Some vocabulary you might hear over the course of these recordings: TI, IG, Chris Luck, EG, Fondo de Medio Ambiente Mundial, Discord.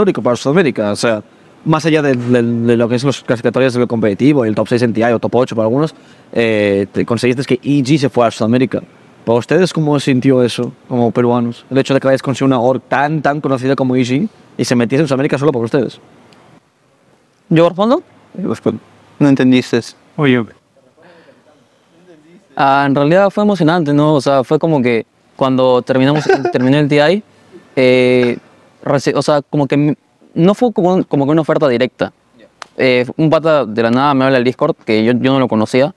histórico para Sudamérica, o sea, más allá de lo que es los clasificatorios del competitivo, el top 6 en TI o top 8 para algunos, conseguiste que EG se fuera a Sudamérica. ¿Para ustedes cómo sintió eso, como peruanos? El hecho de que hayáis conseguido una org tan conocida como EG y se metiese en Sudamérica solo por ustedes. ¿Yo respondo? No entendiste. Oye. En realidad fue emocionante, ¿no? O sea, fue como que cuando terminó el TI, o sea, como que no fue como que una oferta directa. Un pata de la nada me habla del Discord, que yo no lo conocía,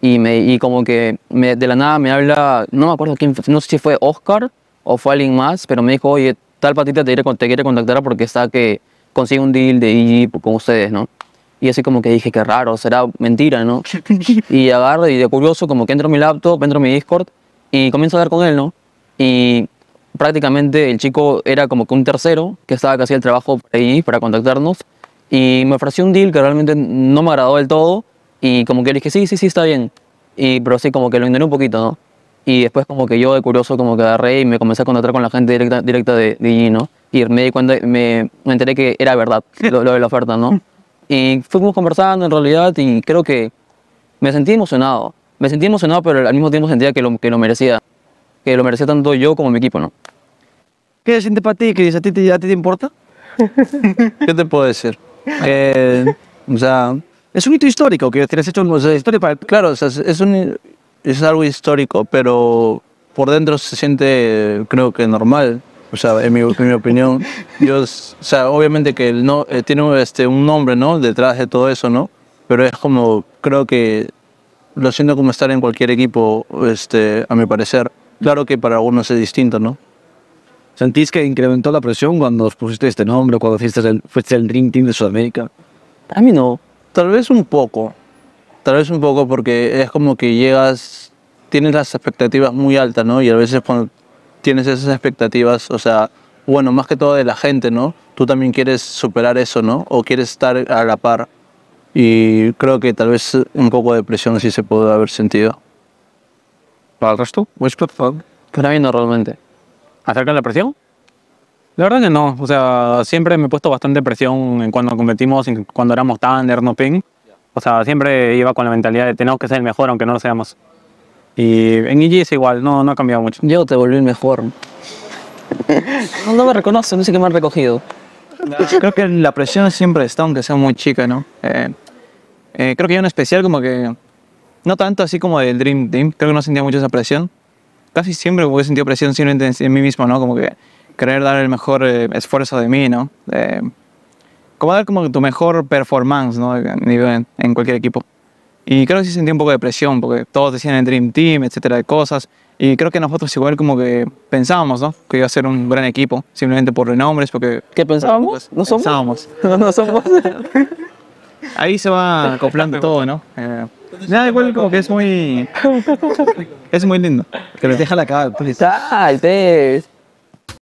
y como que de la nada me habla, no me acuerdo quién, no sé si fue Oscar o fue alguien más, pero me dijo, oye, tal patita te quiere contactar porque está que consigue un deal de IG con ustedes, ¿no? Y así como que dije, qué raro, será mentira, ¿no? Y agarro y de curioso como que entro a mi laptop, entro a mi Discord y comienzo a hablar con él, ¿no? Y prácticamente el chico era como que un tercero que estaba que hacía el trabajo ahí para contactarnos y me ofreció un deal que realmente no me agradó del todo y como que le dije, sí, está bien. Pero sí, como que lo ignoré un poquito, ¿no? Y después como que yo de curioso como que agarré y me comencé a contactar con la gente directa de IG, ¿no? Y me di cuenta, me enteré que era verdad lo de la oferta, ¿no? Y fuimos conversando en realidad y creo que me sentí emocionado. Me sentí emocionado, pero al mismo tiempo sentía que lo merecía. Que lo merecía tanto yo como mi equipo, ¿no? ¿Qué se siente para ti, Chris? ¿A ti te importa? ¿Qué te puedo decir? O sea, es un hito histórico, que has hecho una historia para... Claro, o sea, es algo histórico, pero por dentro se siente, creo que normal. O sea, en mi opinión, yo, o sea, obviamente que no, tiene un nombre, ¿no? Detrás de todo eso, ¿no? Pero es como, creo que lo siento como estar en cualquier equipo, a mi parecer. Claro que para algunos es distinto, ¿no? ¿Sentís que incrementó la presión cuando os pusiste este nombre, cuando fuiste el Dream Team de Sudamérica? A mí no. Tal vez un poco porque es como que llegas, tienes las expectativas muy altas, ¿no? Y a veces cuando tienes esas expectativas, o sea, bueno, más que todo de la gente, ¿no? Tú también quieres superar eso, ¿no? O quieres estar a la par. Y creo que tal vez un poco de presión sí se puede haber sentido. ¿Para el resto? Para mí no, realmente. ¿Acerca de la presión? La verdad que no. O sea, siempre me he puesto bastante presión en cuando competimos, en cuando éramos Thunder, no Ping. O sea, siempre iba con la mentalidad de tenemos que ser el mejor, aunque no lo seamos. Y en IG es igual, no ha cambiado mucho. Yo te volví el mejor. No me reconocen, no sé qué me han recogido. Creo que la presión siempre está, aunque sea muy chica, ¿no? Creo que yo en especial como que... No tanto así como del Dream Team, creo que no sentía mucho esa presión. Casi siempre he sentido presión simplemente en mí mismo, ¿no? Como que querer dar el mejor esfuerzo de mí, ¿no? Como dar como tu mejor performance, ¿no? En cualquier equipo. Y creo que sí sentí un poco de presión, porque todos decían el Dream Team, etcétera, de cosas. Y creo que nosotros igual como que pensábamos, ¿no? Que iba a ser un gran equipo, simplemente por renombres, porque... ¿Qué pensábamos? No somos. Pensábamos. No somos. Ahí se va acoplando todo, ¿no? Nada, igual como que es muy... Es muy lindo. Que les deja la cara. ¡Ah, el test!